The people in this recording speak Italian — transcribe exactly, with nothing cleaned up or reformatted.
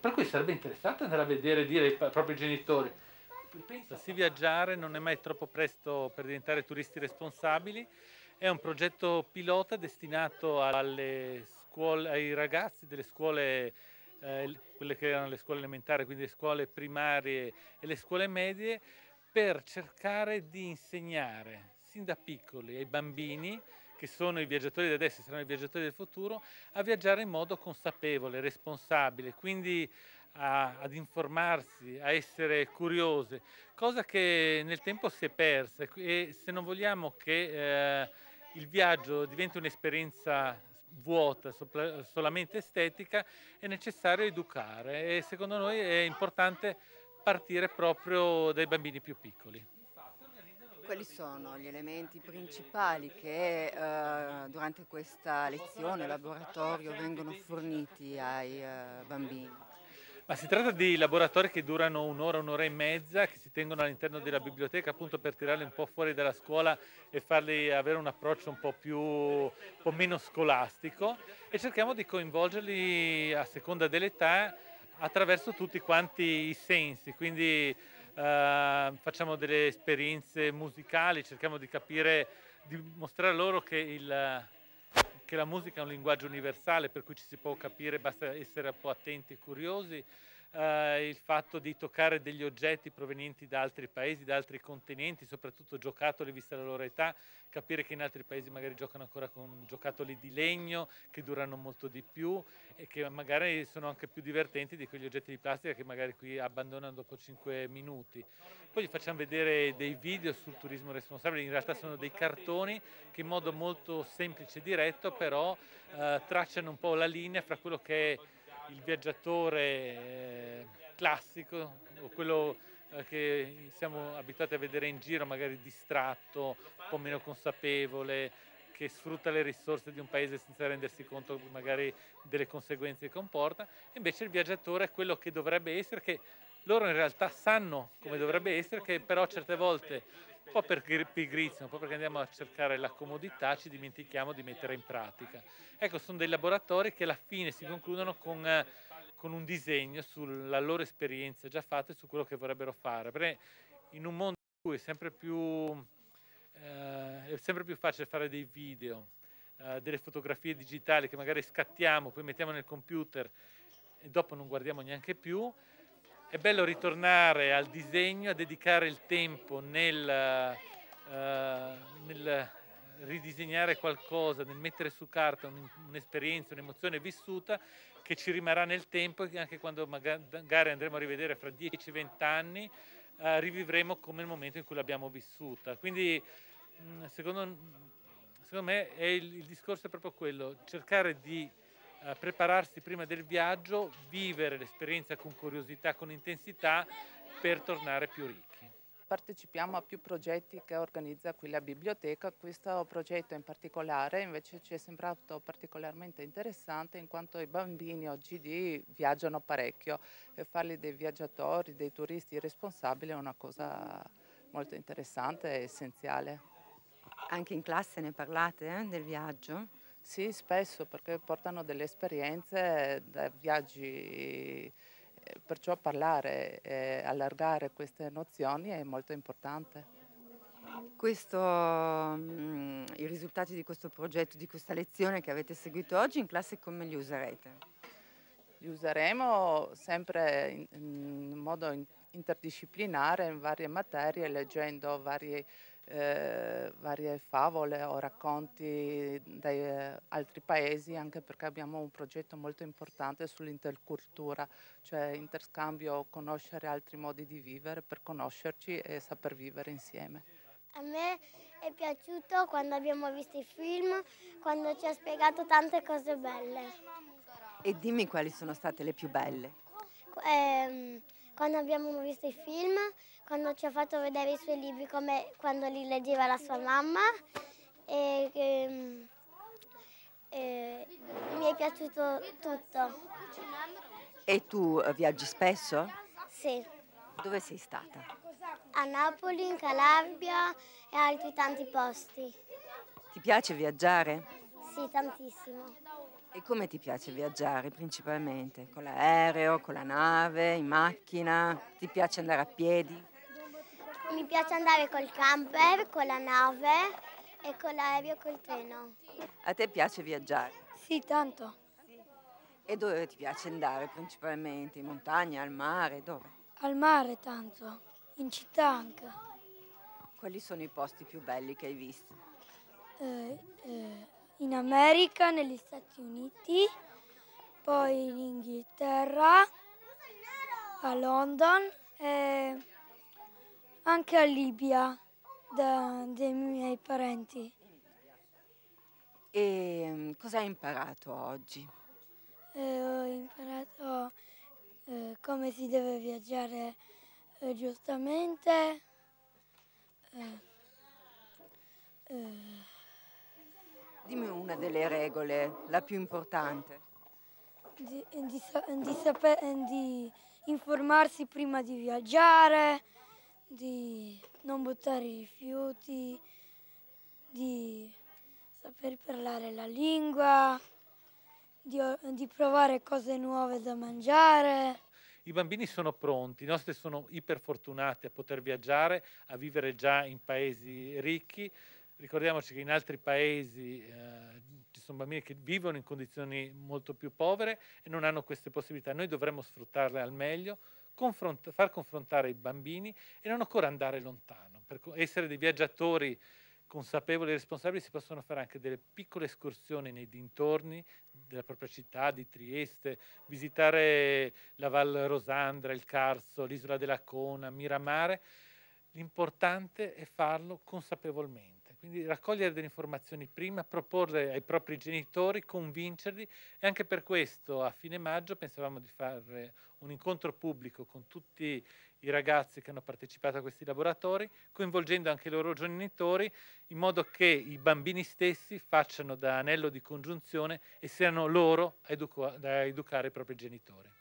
per cui sarebbe interessante andare a vedere, dire ai propri genitori. Lassi viaggiare, non è mai troppo presto per diventare turisti responsabili. È un progetto pilota destinato alle scuole, ai ragazzi delle scuole, eh, quelle che erano le scuole elementari, quindi le scuole primarie e le scuole medie, per cercare di insegnare sin da piccoli ai bambini, che sono i viaggiatori di adesso e saranno i viaggiatori del futuro, a viaggiare in modo consapevole, responsabile, quindi a, ad informarsi, a essere curiose, cosa che nel tempo si è persa, e se non vogliamo che eh, il viaggio diventi un'esperienza vuota, sopra, solamente estetica, è necessario educare, e secondo noi è importante partire proprio dai bambini più piccoli. Quali sono gli elementi principali che eh, durante questa lezione, laboratorio, vengono forniti ai eh, bambini? Ma si tratta di laboratori che durano un'ora, un'ora e mezza, che si tengono all'interno della biblioteca, appunto per tirarli un po' fuori dalla scuola e farli avere un approccio un po' più, un po' meno scolastico, e cerchiamo di coinvolgerli a seconda dell'età attraverso tutti quanti i sensi, quindi Uh, facciamo delle esperienze musicali, cerchiamo di capire, di mostrare loro che, il, che la musica è un linguaggio universale, per cui ci si può capire, basta essere un po' attenti e curiosi. Uh, il fatto di toccare degli oggetti provenienti da altri paesi, da altri continenti, soprattutto giocattoli, vista la loro età, capire che in altri paesi magari giocano ancora con giocattoli di legno che durano molto di più e che magari sono anche più divertenti di quegli oggetti di plastica che magari qui abbandonano dopo cinque minuti. Poi gli facciamo vedere dei video sul turismo responsabile, in realtà sono dei cartoni che in modo molto semplice e diretto però uh, tracciano un po' la linea fra quello che è il viaggiatore eh, classico, o quello eh, che siamo abituati a vedere in giro, magari distratto, un po' meno consapevole, che sfrutta le risorse di un paese senza rendersi conto magari delle conseguenze che comporta. Invece il viaggiatore è quello che dovrebbe essere, che loro in realtà sanno come dovrebbe essere, che però certe volte, un po' per pigrizia, un po' perché andiamo a cercare la comodità, ci dimentichiamo di mettere in pratica. Ecco, sono dei laboratori che alla fine si concludono con, con un disegno sulla loro esperienza già fatta e su quello che vorrebbero fare, perché in un mondo in cui è sempre più, eh, è sempre più facile fare dei video, eh, delle fotografie digitali che magari scattiamo, poi mettiamo nel computer e dopo non guardiamo neanche più. È bello ritornare al disegno, a dedicare il tempo nel, uh, nel ridisegnare qualcosa, nel mettere su carta un'esperienza, un'emozione vissuta che ci rimarrà nel tempo, e anche quando magari andremo a rivedere fra dieci venti anni, uh, rivivremo come il momento in cui l'abbiamo vissuta. Quindi secondo, secondo me è il, il discorso è proprio quello, cercare di Uh, prepararsi prima del viaggio, vivere l'esperienza con curiosità, con intensità, per tornare più ricchi. Partecipiamo a più progetti che organizza qui la biblioteca. Questo progetto in particolare invece ci è sembrato particolarmente interessante, in quanto i bambini oggi viaggiano parecchio e farli dei viaggiatori, dei turisti responsabili è una cosa molto interessante e essenziale. Anche in classe ne parlate eh, del viaggio? Sì, spesso, perché portano delle esperienze da viaggi, perciò parlare e allargare queste nozioni è molto importante. Questo, I risultati di questo progetto, di questa lezione che avete seguito oggi, in classe come li userete? Li useremo sempre in modo interdisciplinare, in varie materie, leggendo varie Eh, varie favole o racconti da eh, altri paesi, anche perché abbiamo un progetto molto importante sull'intercultura, cioè interscambio, conoscere altri modi di vivere per conoscerci e saper vivere insieme. A me è piaciuto quando abbiamo visto i film, quando ci ha spiegato tante cose belle. E dimmi quali sono state le più belle? Eh, Quando abbiamo visto i film, quando ci ha fatto vedere i suoi libri, come quando li leggeva la sua mamma. E, e, e, mi è piaciuto tutto. E tu viaggi spesso? Sì. Dove sei stata? A Napoli, in Calabria e altri tanti posti. Ti piace viaggiare? Sì, tantissimo. E come ti piace viaggiare principalmente? Con l'aereo, con la nave, in macchina? Ti piace andare a piedi? Mi piace andare col camper, con la nave e con l'aereo e col treno. A te piace viaggiare? Sì, tanto. E dove ti piace andare principalmente? In montagna, al mare, dove? Al mare tanto, in città anche. Quali sono i posti più belli che hai visto? Eh, eh, in America, negli Stati Uniti, poi in Inghilterra, a London e anche a Libia, da, dei miei parenti. E cosa hai imparato oggi? Eh, ho imparato eh, come si deve viaggiare eh, giustamente. Eh, eh. Dimmi una delle regole, la più importante. Di, di, di, sapere, di informarsi prima di viaggiare, di non buttare i rifiuti, di saper parlare la lingua, Di, di provare cose nuove da mangiare. I bambini sono pronti, i nostri sono iperfortunati a poter viaggiare, a vivere già in paesi ricchi. Ricordiamoci che in altri paesi eh, ci sono bambini che vivono in condizioni molto più povere e non hanno queste possibilità. Noi dovremmo sfruttarle al meglio, confront- far confrontare i bambini e non occorre andare lontano. Per essere dei viaggiatori consapevoli e responsabili si possono fare anche delle piccole escursioni nei dintorni della propria città, di Trieste, visitare la Val Rosandra, il Carso, l'isola della Cona, Miramare. L'importante è farlo consapevolmente, quindi raccogliere delle informazioni prima, proporle ai propri genitori, convincerli, e anche per questo a fine maggio pensavamo di fare un incontro pubblico con tutti i ragazzi che hanno partecipato a questi laboratori, coinvolgendo anche i loro genitori, in modo che i bambini stessi facciano da anello di congiunzione e siano loro a educa- a educare i propri genitori.